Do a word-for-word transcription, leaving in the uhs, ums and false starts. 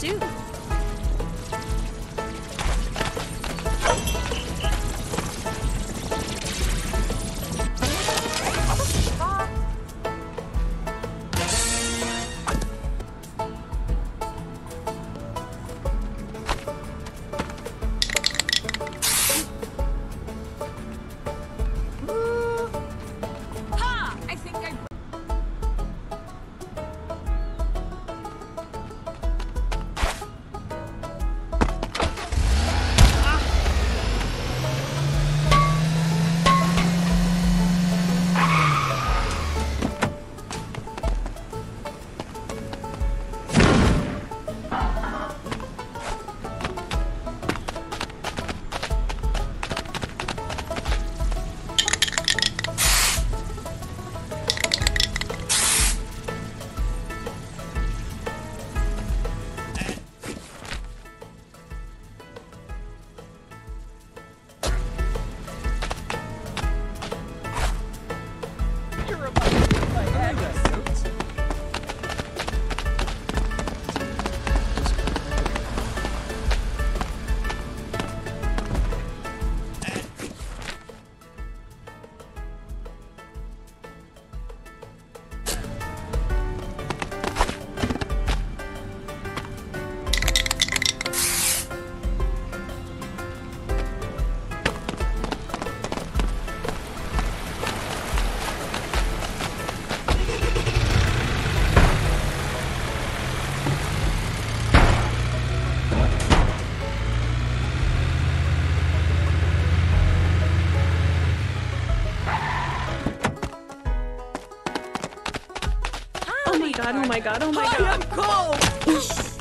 pursue. Oh my god, oh my god, oh my god. I'm cold!